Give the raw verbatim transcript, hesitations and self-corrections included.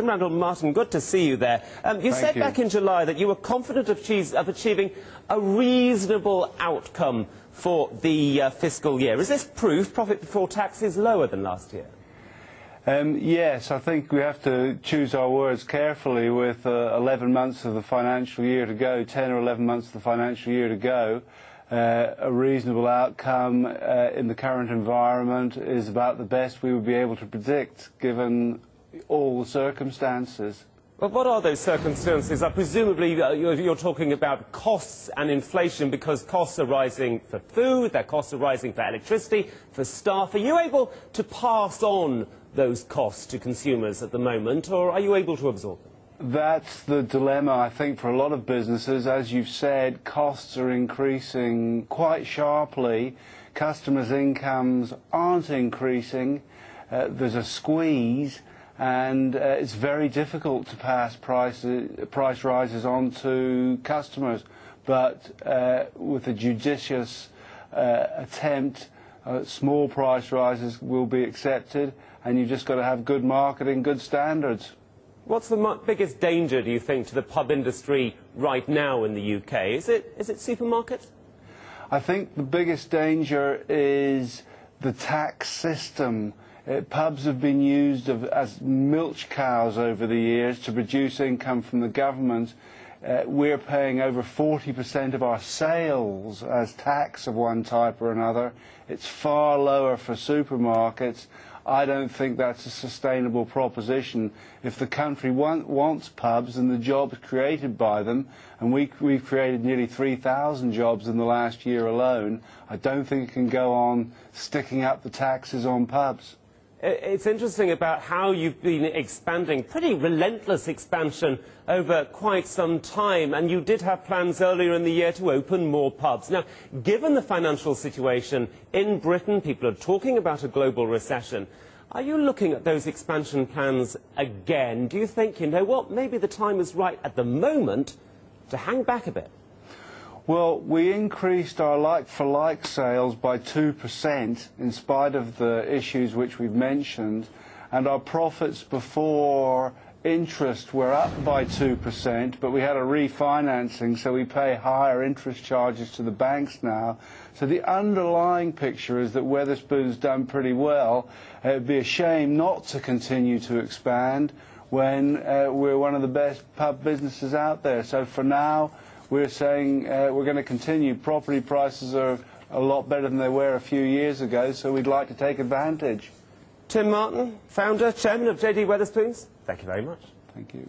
Randall Martin, good to see you there. Um, you Thank said you. back in July that you were confident of, cheese, of achieving a reasonable outcome for the uh, fiscal year. Is this proof profit before tax is lower than last year? Um, yes, I think we have to choose our words carefully with uh, eleven months of the financial year to go, ten or eleven months of the financial year to go. Uh, a reasonable outcome uh, in the current environment is about the best we would be able to predict given all circumstances. Well, what are those circumstances? Uh, presumably uh, you're, you're talking about costs and inflation, because costs are rising for food, their costs are rising for electricity, for staff. Are you able to pass on those costs to consumers at the moment, or are you able to absorb them? That's the dilemma, I think, for a lot of businesses. As you've said, costs are increasing quite sharply. Customers' incomes aren't increasing. Uh, there's a squeeze. And uh, it's very difficult to pass price, uh, price rises on to customers. But uh, with a judicious uh, attempt, uh, small price rises will be accepted, and you've just got to have good marketing, good standards. What's the biggest danger, do you think, to the pub industry right now in the U K? Is it, is it supermarket? I think the biggest danger is the tax system. Uh, pubs have been used of, as milch cows over the years to produce income from the government. Uh, we're paying over forty percent of our sales as tax of one type or another. It's far lower for supermarkets. I don't think that's a sustainable proposition. If the country want, wants pubs and the jobs created by them, and we, we've created nearly three thousand jobs in the last year alone, I don't think it can go on sticking up the taxes on pubs. It's interesting about how you've been expanding, pretty relentless expansion over quite some time, and you did have plans earlier in the year to open more pubs. Now, given the financial situation in Britain, people are talking about a global recession. Are you looking at those expansion plans again? Do you think, you know what, maybe the time is right at the moment to hang back a bit? Well, we increased our like-for-like sales by two percent in spite of the issues which we've mentioned, and our profits before interest were up by two percent, but we had a refinancing, so we pay higher interest charges to the banks now. So the underlying picture is that Wetherspoon's done pretty well. It would be a shame not to continue to expand when uh, we're one of the best pub businesses out there. So for now, we're saying uh, we're going to continue. Property prices are a lot better than they were a few years ago, so we'd like to take advantage. Tim Martin, founder, chairman of J D Wetherspoons, thank you very much. Thank you.